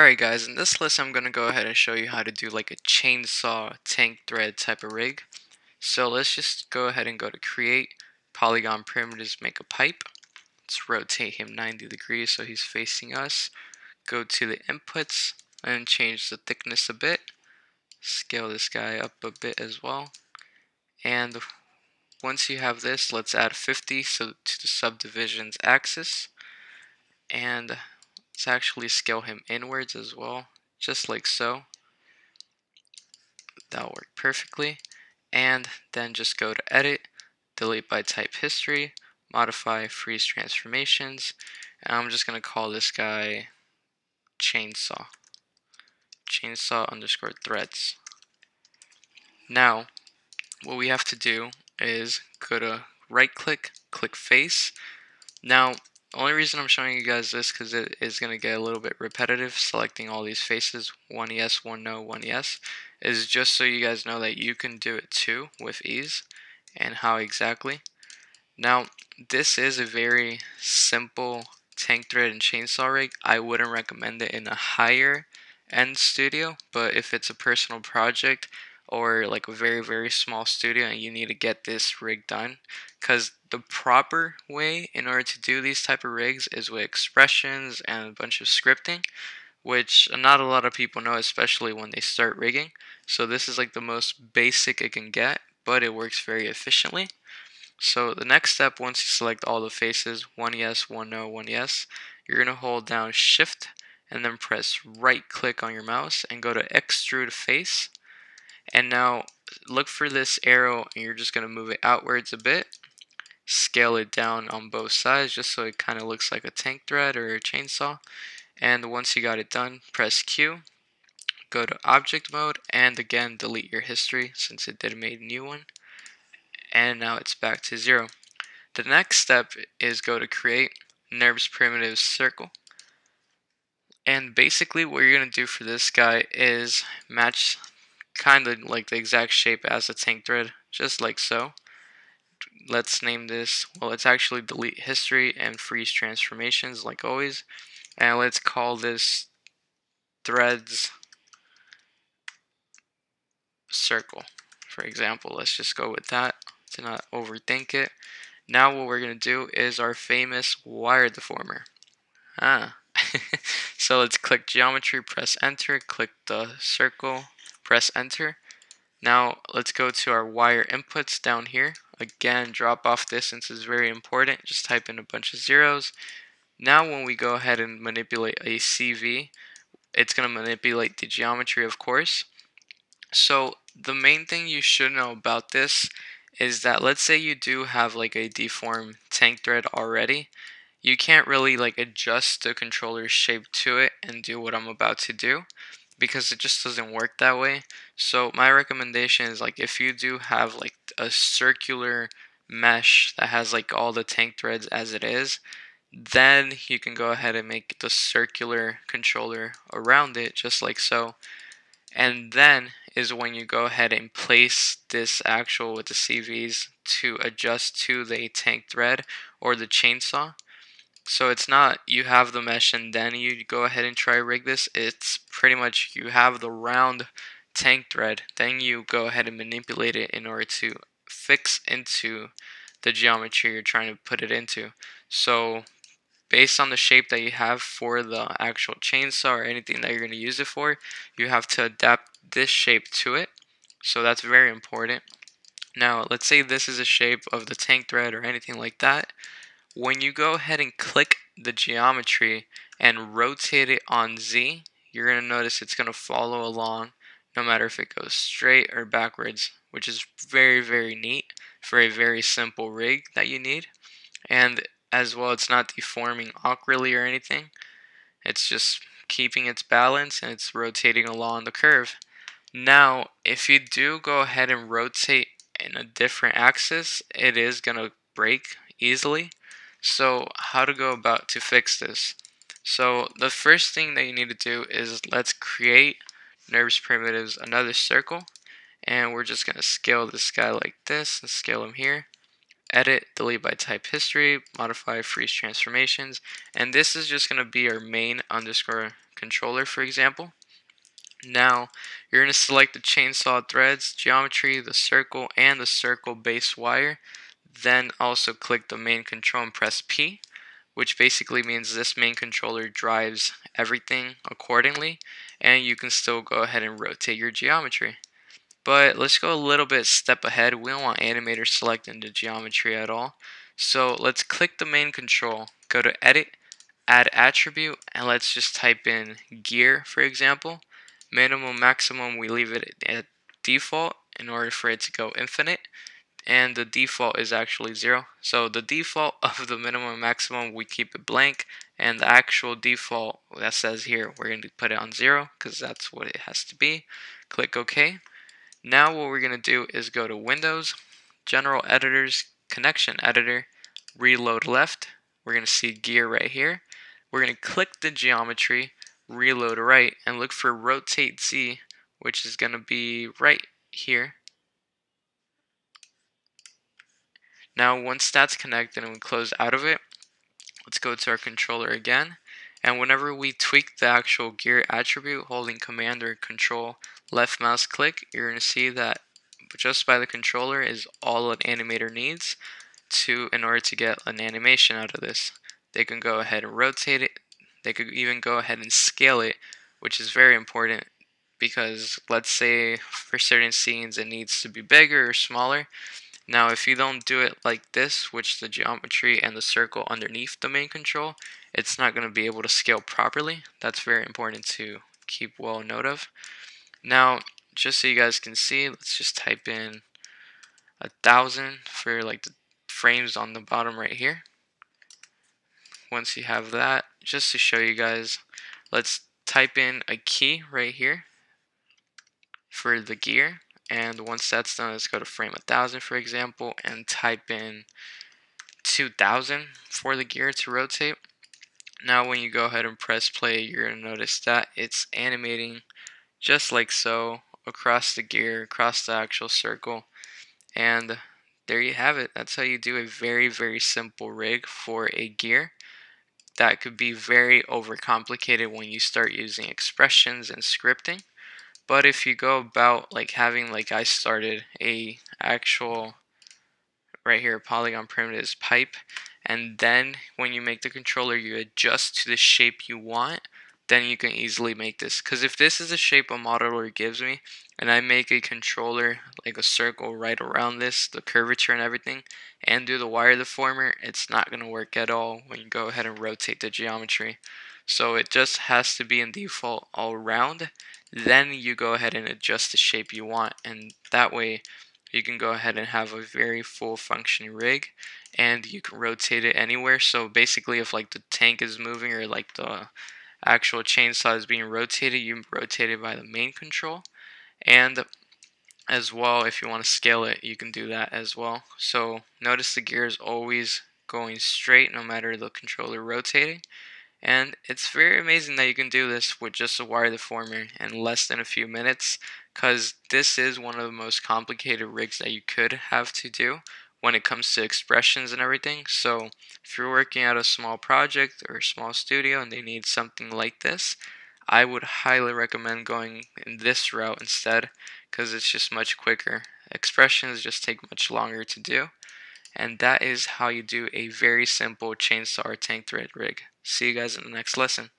Alright guys, in this lesson I'm going to go ahead and show you how to do like a chainsaw tank thread type of rig. So let's just go ahead and go to create, polygon perimeters, make a pipe. Let's rotate him 90 degrees so he's facing us. Go to the inputs and change the thickness a bit. Scale this guy up a bit as well. And once you have this, let's add 50 so to the subdivision's axis. And let's actually scale him inwards as well, just like so. That'll work perfectly. And then just go to edit, delete by type history, modify freeze transformations, and I'm just gonna call this guy chainsaw underscore threads. Now what we have to do is go to right click, click face. Now only reason I'm showing you guys this because it is going to get a little bit repetitive selecting all these faces, one yes, one no, one yes, is just so you guys know that you can do it too with ease and how exactly. Now this is a very simple tank thread and chainsaw rig. I wouldn't recommend it in a higher end studio, but if it's a personal project or like a very, very small studio and you need to get this rig done, because the proper way in order to do these type of rigs is with expressions and a bunch of scripting, which not a lot of people know, especially when they start rigging. So this is like the most basic it can get, but it works very efficiently. So the next step, once you select all the faces, one yes, one no, one yes, you're gonna hold down shift and then press right click on your mouse and go to extrude face. And now look for this arrow and you're just going to move it outwards a bit, scale it down on both sides just so it kind of looks like a tank thread or a chainsaw. And once you got it done, press Q, go to object mode, and again delete your history since it did make a new one. And now it's back to zero. The next step is go to create, NURBS primitive circle. And basically what you're going to do for this guy is match kind of like the exact shape as a tank thread, just like so. Let's name this, well, let's actually delete history and freeze transformations like always, and let's call this threads circle, for example. Let's just go with that to not overthink it. Now what we're gonna do is our famous wire deformer. So let's click geometry, press enter, click the circle, press enter. Now let's go to our wire inputs down here. Again, drop off distance is very important. Just type in a bunch of zeros. Now when we go ahead and manipulate a CV, it's going to manipulate the geometry, of course. So the main thing you should know about this is that, let's say you do have like a deformed tank thread already, you can't really like adjust the controller's shape to it and do what I'm about to do, because it just doesn't work that way. So my recommendation is, like, if you do have like a circular mesh that has like all the tank threads as it is, then you can go ahead and make the circular controller around it, just like so. And then is when you go ahead and place this actual with the CVs to adjust to the tank thread or the chainsaw. So it's not you have the mesh and then you go ahead and try rig this. It's pretty much you have the round tank thread, then you go ahead and manipulate it in order to fix into the geometry you're trying to put it into. So based on the shape that you have for the actual chainsaw or anything that you're going to use it for, you have to adapt this shape to it. So that's very important. Now let's say this is a shape of the tank thread or anything like that. When you go ahead and click the geometry and rotate it on Z, you're going to notice it's going to follow along no matter if it goes straight or backwards, which is very, very neat for a very simple rig that you need. And as well, it's not deforming awkwardly or anything. It's just keeping its balance and it's rotating along the curve. Now if you do go ahead and rotate in a different axis, it is going to break easily. So how to go about to fix this? So the first thing that you need to do is, let's create NURBS primitives another circle, and we're just gonna scale this guy like this and scale him here. edit, delete by type history, modify, freeze transformations, and this is just going to be our main underscore controller, for example. Now you're going to select the chainsaw threads, geometry, the circle, and the circle base wire. Then also click the main control and press P, which basically means this main controller drives everything accordingly, and you can still go ahead and rotate your geometry. But let's go a little bit step ahead. We don't want Animator selecting the geometry at all. So let's click the main control, go to Edit, Add Attribute, and let's just type in Gear, for example. Minimum, maximum, we leave it at default in order for it to go infinite. And the default is actually 0. So the default of the minimum and maximum, we keep it blank. And the actual default that says here, we're going to put it on 0 because that's what it has to be. Click OK. Now what we're going to do is go to Windows, General Editors, Connection Editor, reload left. We're going to see gear right here. We're going to click the geometry, reload right, and look for Rotate Z, which is going to be right here. Now once that's connected and we close out of it, let's go to our controller again. And whenever we tweak the actual gear attribute, holding command or control left mouse click, you're going to see that just by the controller is all an animator needs in order to get an animation out of this. They can go ahead and rotate it. They could even go ahead and scale it, which is very important because let's say for certain scenes it needs to be bigger or smaller. Now if you don't do it like this, which the geometry and the circle underneath the main control, it's not going to be able to scale properly. That's very important to keep well note of. Now just so you guys can see, let's just type in 1,000 for like the frames on the bottom right here. Once you have that, just to show you guys, let's type in a key right here for the gear. And once that's done, let's go to frame 1,000, for example, and type in 2,000 for the gear to rotate. Now when you go ahead and press play, you're going to notice that it's animating just like so across the gear, across the actual circle. And there you have it. That's how you do a very, very simple rig for a gear. That could be very overcomplicated when you start using expressions and scripting. But if you go about like having, like I started, a actual right here polygon primitives pipe, and then when you make the controller you adjust to the shape you want, then you can easily make this. Because if this is the shape a modeler gives me and I make a controller like a circle right around this, the curvature and everything, and do the wire deformer, it's not going to work at all when you go ahead and rotate the geometry. So it just has to be in default all around. Then you go ahead and adjust the shape you want, and that way you can go ahead and have a very full functioning rig, and you can rotate it anywhere. So basically if like the tank is moving or like the actual chainsaw is being rotated, you rotate it by the main control. And as well, if you want to scale it, you can do that as well. So notice the gear is always going straight no matter the controller rotating. And it's very amazing that you can do this with just a wire deformer in less than a few minutes, because this is one of the most complicated rigs that you could have to do when it comes to expressions and everything. So if you're working at a small project or a small studio and they need something like this, I would highly recommend going in this route instead, because it's just much quicker. Expressions just take much longer to do. And that is how you do a very simple chainsaw or tank thread rig. See you guys in the next lesson.